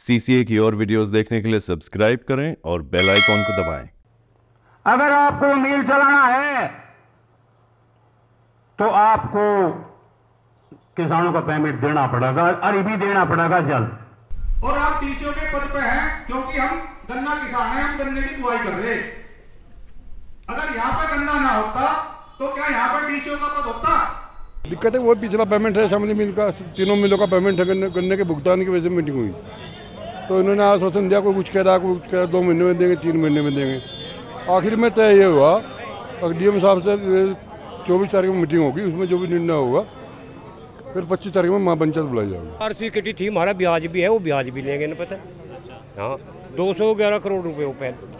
CCA की और videos देखने के लिए सब्सक्राइब करें और बेल आइकॉन को दबाएं। अगर आपको मील चलाना है तो आपको किसानों का पेमेंट देना पड़ेगा और भी देना पड़ेगा जल्द। और आप टीसीओ के पद पे हैं क्योंकि हम गन्ना किसान हैं, हम गन्ने की बुआई कर रहे। अगर यहाँ पे गन्ना ना होता तो क्या यहाँ पे टीसीओ का पद होता? दिक्कत है वो पिछला पेमेंट है, शामली मिल का, तीनों मिलों का पेमेंट है, गन्ने के भुगतान की वजह से मीटिंग हुई तो इन्होंने आश्वासन दिया, कोई कुछ कह रहा, कोई कुछ कह रहा, 2 महीने में देंगे, 3 महीने में देंगे। आखिर में तय ये हुआ और डीएम साहब से 24 तारीख में मीटिंग होगी, उसमें जो भी निर्णय होगा फिर 25 तारीख में महापंचायत बुलाई जाएगी। आरसी कटी थी, हमारा ब्याज भी है, वो ब्याज भी लेंगे ना, पता हाँ 211 करोड़ रुपये,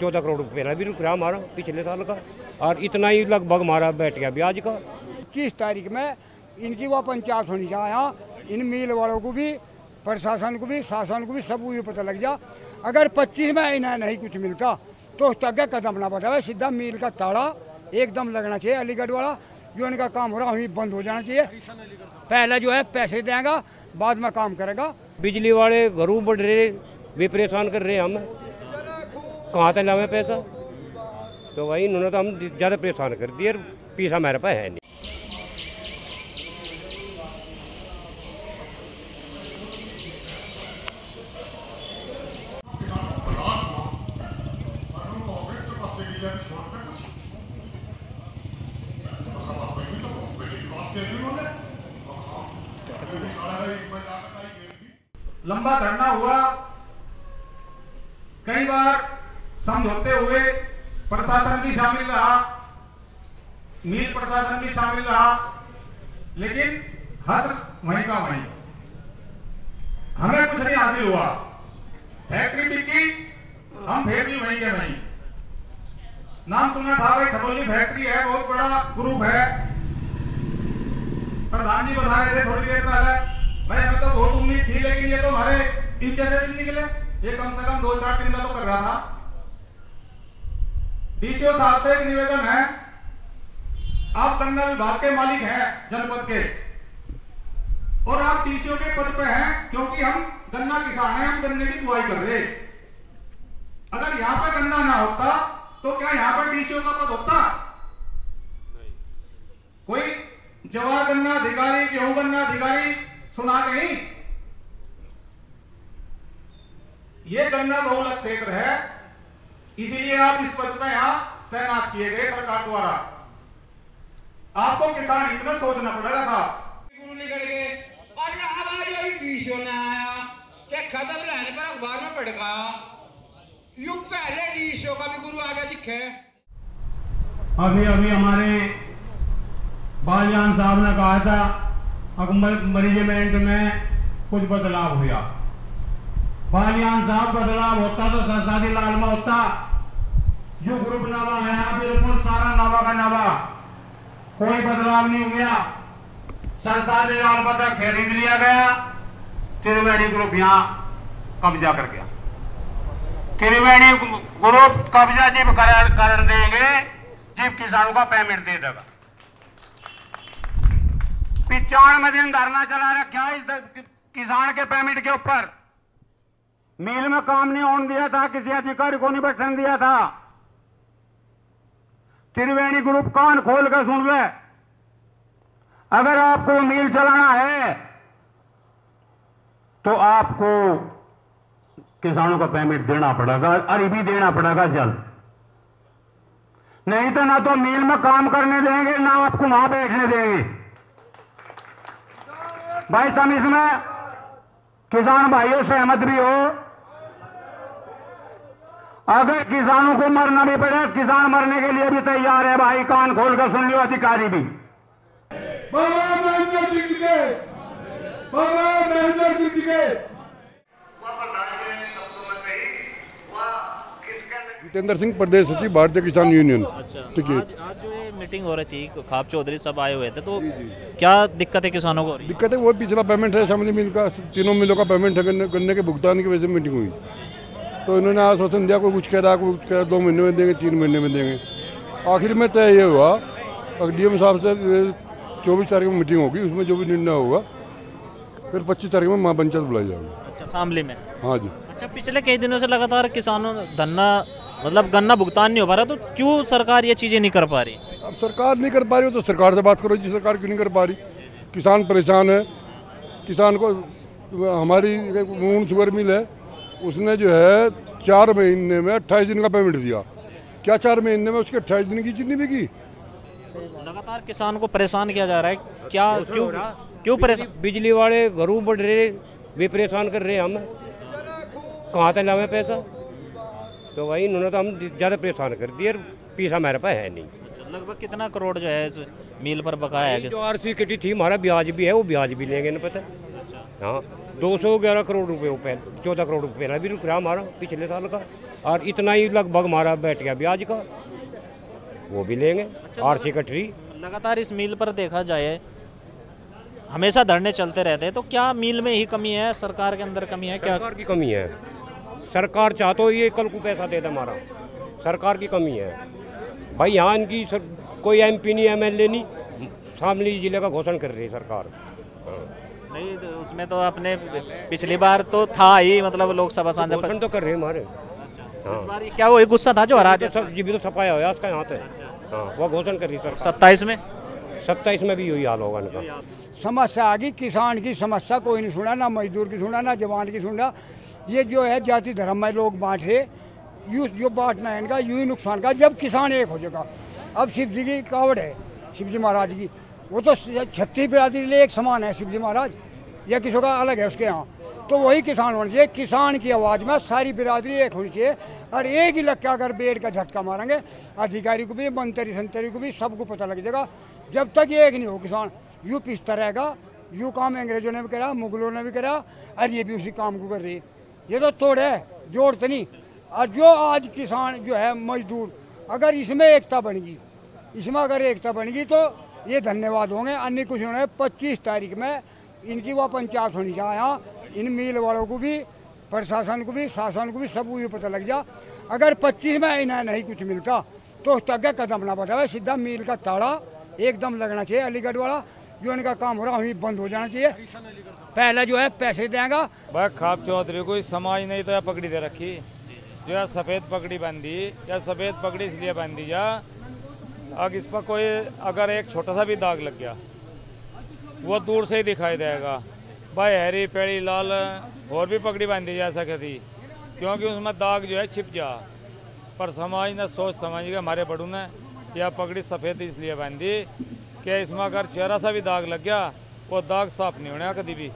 14 करोड़ रुपये पहला भी रुक रहा हमारा पिछले साल का, और इतना ही लगभग हमारा बैठ गया ब्याज का। 21 तारीख में इनकी वह पंचायत होनी चाहिए, इन मिल वालों को भी, प्रशासन को भी, शासन को भी, सबको ये पता लग जा। अगर 25 में इन्हें नहीं कुछ मिलता तो तक कदम ना बढ़ावे, सीधा मिल का ताड़ा एकदम लगना चाहिए। अलीगढ़ वाला जो इनका काम हो रहा वहीं बंद हो जाना चाहिए, पहले जो है पैसे देगा बाद में काम करेगा। बिजली वाले घरों बढ़ रहे, वे परेशान कर रहे हैं, हम कहाँ तक लावे पैसा, तो वही इन्होंने तो हम ज़्यादा परेशान कर दिए, पैसा हमारे पास है नहीं। लंबा धरना हुआ, कई बार समझौते हुए, प्रशासन भी शामिल रहा, मिल प्रशासन भी शामिल रहा, लेकिन हर वहीं का वहीं, हमें कुछ नहीं हासिल हुआ। फैक्ट्री बिकी, हम फिर भी वहीं के वहीं। नाम सुना था भाई, खरोली फैक्ट्री है, बहुत बड़ा ग्रुप है, प्रधान जी बता रहे थे थोड़ी देर पहले, भाई हमें तो बहुत उम्मीद थी, लेकिन ये तो हमारे इस जैसे भी निकले, ये कम से कम 2-4 दिन का तो कर रहा था। डीसीओ साहब से एक निवेदन है, आप गन्ना विभाग के मालिक हैं जनपद के, और आप डीसीओ के पद पे हैं क्योंकि हम गन्ना किसान हैं, हम गन्ने की बुआई कर रहे। अगर यहाँ पे गन्ना ना होता तो क्या यहाँ पर डीसीओ का पद होता? कोई जवाहर गन्ना अधिकारी, गेहूं गन्ना अधिकारी सुना नहीं। ये गन्ना बहुलक क्षेत्र है, इसीलिए आप इस पद में यहां तैनात किए गए सरकार द्वारा। आपको किसान हित में सोचना पड़ेगा साहब। खत्म रहने पर अखबार में पड़ गया, युग पहले डीसीओ का भी गुरु आगे दिखे। अभी अभी हमारे बालजान साहब ने कहा था मैनेजमेंट में कुछ बदलाव हुआ। बालजान साहब बदलाव होता तो सरसादी लाल में होता, जो ग्रुप नावा है बिल्कुल सारा नावा का नावा, कोई बदलाव नहीं हुआ। सरसादी लाल पर खरीद लिया गया, त्रिवेणी ग्रुप यहाँ कब्जा कर गया। त्रिवेणी ग्रुप कब्जा जीप कर देंगे, जीप किसानों का पेमेंट दे देगा। 95 दिन धरना चला रखा किसान के पेमेंट के ऊपर, मिल में काम नहीं होने दिया था, किसी अधिकारी को नहीं बैठने दिया था। त्रिवेणी ग्रुप कान खोल कर सुन ले, अगर आपको मिल चलाना है तो आपको किसानों का पेमेंट देना पड़ेगा और भी देना पड़ेगा जल्द, नहीं तो ना तो मिल में काम करने देंगे ना आपको वहां बैठने देंगे। भाई तुम इसमें किसान भाइयों सहमत भी हो? अगर किसानों को मरना भी पड़े, किसान मरने के लिए भी तैयार है भाई, कान खोल कर सुन लियो अधिकारी भी। चंद्र सिंह, प्रदेश सचिव, भारतीय किसान यूनियन। ठीक है, आज जो ये मीटिंग हो रही थी, खाप चौधरी सब आए हुए थे, तो क्या दिक्कत है किसानों को? दिक्कत है वो पिछला पेमेंट है, शामली मिल का, तीनों मिलों का पेमेंट है, गन्ने के भुगतान की वजह से मीटिंग हुई तो इन्होंने आश्वासन दिया, कोई कुछ कह रहा, कोई कुछ कह रहा, 2 महीने में देंगे, 3 महीने में देंगे। आखिर में तय ये हुआ और डीएम साहब से 24 तारीख में मीटिंग होगी, उसमें जो भी निर्णय होगा फिर 25 तारीख में महापंचायत बुलाई जाएगी। शामली में। हाँ जी। अच्छा, पिछले कई दिनों से लगातार किसानों धरना मतलब गन्ना भुगतान नहीं हो पा रहा, तो क्यों सरकार ये चीजें नहीं कर पा रही? अब सरकार नहीं कर पा रही तो सरकार से बात करो जी, सरकार क्यों नहीं कर पा रही? किसान परेशान है। किसान को हमारी मून शुगर मिल है, उसने जो है 4 महीने में 28 दिन का पेमेंट दिया। क्या 4 महीने में उसके 28 दिन की चीनी बिकी? लगातार किसान को परेशान किया जा रहा है। क्या क्यों परेशान? बिजली वाले घरों बढ़ रहे, वे परेशान कर रहे हैं। हम कहाँ तक लावे पैसा, तो वही इन्होंने तो हम ज़्यादा परेशान कर दिए। पैसा हमारे पास है नहीं। लगभग कितना करोड़ जो है मील पर बकाया है? जो आरसी कटी थी, हमारा ब्याज भी है, वो ब्याज भी लेंगे ना पता। हाँ, 211 करोड़ रुपये पहले, 14 करोड़ रुपये पहला भी रुक रहा हमारा पिछले साल का, और इतना ही लगभग हमारा बैठ गया ब्याज का, वो भी लेंगे आरसी कटरी। लगातार इस मील पर देखा जाए हमेशा धरने चलते रहते हैं, तो क्या मील में ही कमी है, सरकार के अंदर कमी है? क्या सरकार की कमी है? सरकार चाहते हो ये कल को पैसा दे दे, हमारा सरकार की कमी है भाई। यहाँ इनकी कोई MP नहीं, MLA नहीं, शामली जिले का घोषणा कर रही है सरकार। नहीं तो उसमें तो आपने पिछली बार तो था ही, मतलब लोकसभा सांसद तो कर रहे हमारे। हाँ। इस बार ये क्या वो एक गुस्सा था जो हरा दिया? सब जी भी तो सफाया हुआ उसका यहाँ पे। हाँ, वो घोषणा कर रही सर। 27 में भी यही हाल होगा इनका। समस्या आ गई किसान की, समस्या कोई नहीं सुना, ना मजदूर की सुना, ना जवान की सुना। ये जो है जाति धर्म में लोग बांटे, यूँ जो बांटना है इनका, यूँ ही नुकसान का। जब किसान एक हो जाएगा, अब शिव जी की कावड़ है, शिव जी महाराज की, वो तो 36 बिरादरी लिए एक समान है शिव जी महाराज, या किसी का अलग है उसके यहाँ, तो वही किसान होना चाहिए। किसान की आवाज़ में सारी बिरादरी एक होनी चाहिए, और एक ही लग के अगर बेड़ का झटका मारेंगे, अधिकारी को भी, मंत्री संतरी को भी, सबको पता लग जाएगा। जब तक ये एक नहीं हो, किसान यूँ पिसता रहेगा। यूँ काम अंग्रेजों ने भी करा, मुगलों ने भी करा, और ये भी उसी काम को कर रही। ये तो तोड़ है, जोड़ तो नहीं। और जो आज किसान जो है मजदूर, अगर इसमें एकता बनेगी, इसमें अगर एकता बनेगी तो ये धन्यवाद होंगे, अन्य कुछ होने। 25 तारीख में इनकी वह पंचायत होनी चाहिए। इन मील वालों को भी, प्रशासन को भी, शासन को भी, सबको ये पता लग जा। अगर 25 में इन्हें नहीं कुछ मिलता तो उस तक कदम ना बढ़ावे, सीधा मील का ताड़ा एकदम लगना चाहिए। अलीगढ़ वाला जो इनका काम हो रहा है वहीं बंद हो जाना चाहिए। पहले जो है पैसे देंगा भाई। खाप चौधरी को इस समाज नहीं तो यह पगड़ी दे रखी जो है सफ़ेद पगड़ी बांधी, या सफ़ेद पगड़ी इसलिए बांधी या अब इस पर कोई अगर एक छोटा सा भी दाग लग गया वो दूर से ही दिखाई देगा भाई। हरी पेड़ी लाल और भी पगड़ी बांधी जा सकती, क्योंकि उसमें दाग जो है छिप जा। पर समाज ने सोच समझ के हमारे बड़ों ने यह पगड़ी सफ़ेद इसलिए बांधी कि इसमें अगर चेहरा सा भी दाग लग गया वो दाग साफ नहीं होना कभी भी,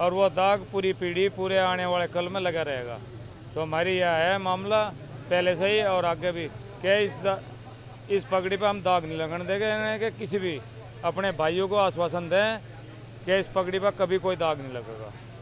और वो दाग पूरी पीढ़ी पूरे आने वाले कल में लगा रहेगा। तो हमारी यह है मामला पहले से ही और आगे भी कि इस पगड़ी पर हम दाग नहीं लगने देंगे, कि किसी भी अपने भाइयों को आश्वासन दें कि इस पगड़ी पर कभी कोई दाग नहीं लगेगा।